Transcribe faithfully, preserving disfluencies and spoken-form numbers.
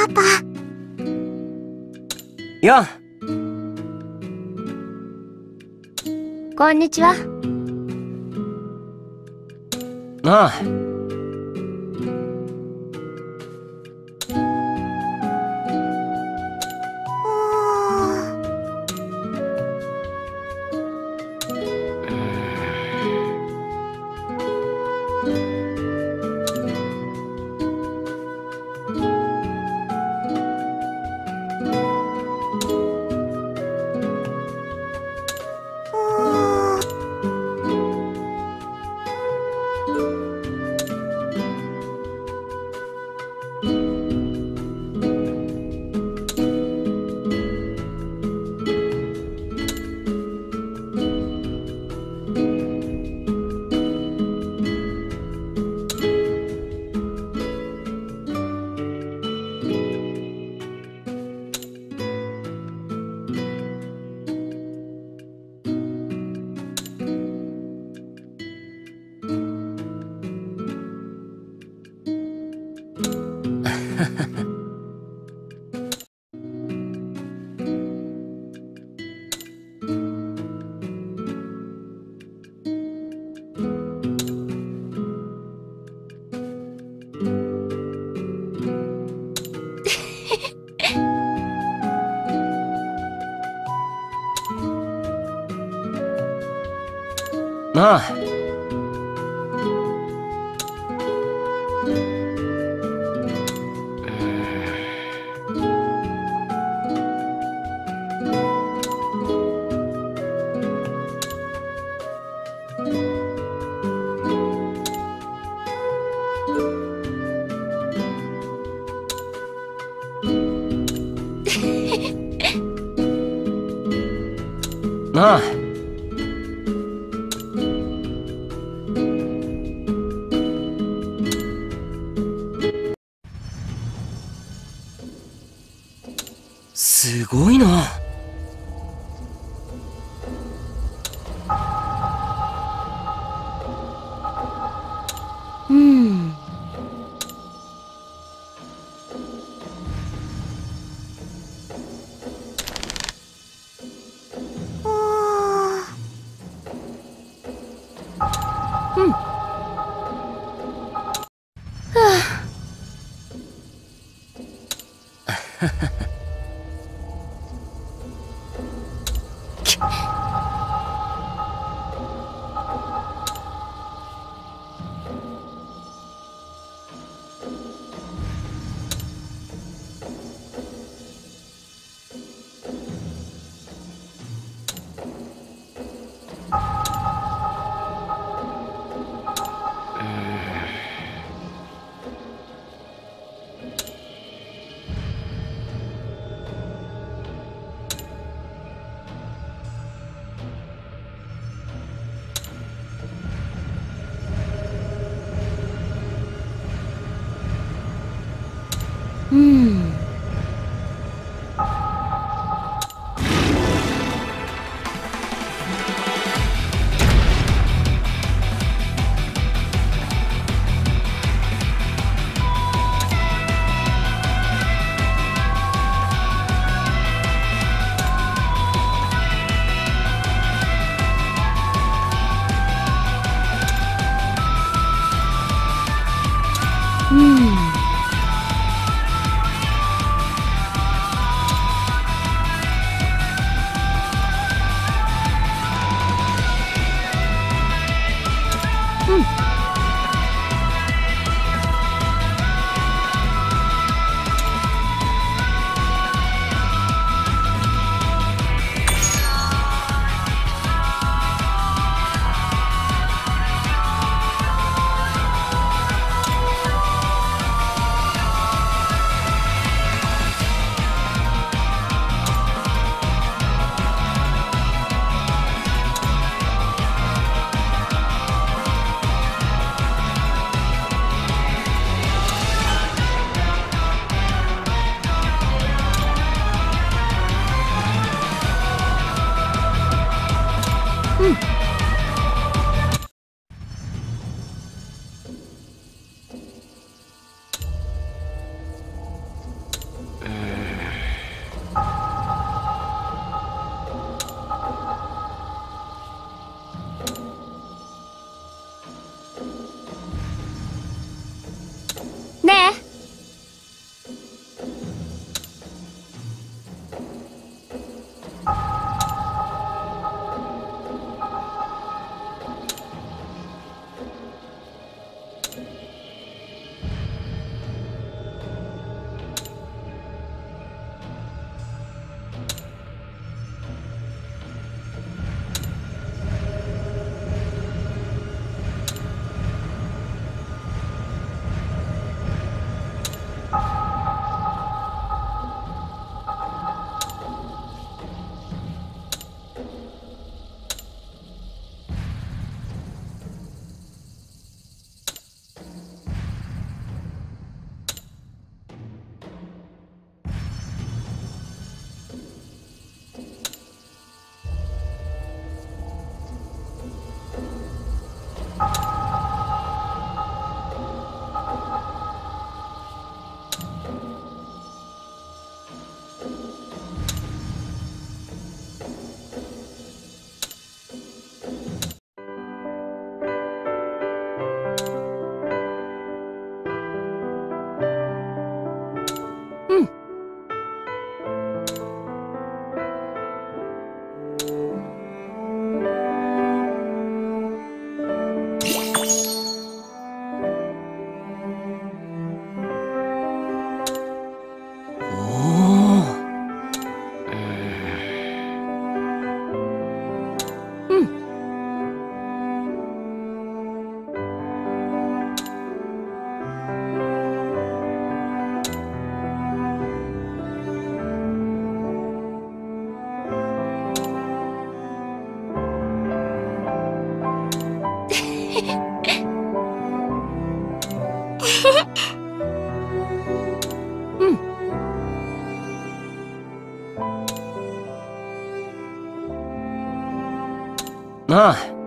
パパ。よん。こんにちは。ああ。ああ。ああ。すごいな。うん。うん。はあ。うん。うん。ああ。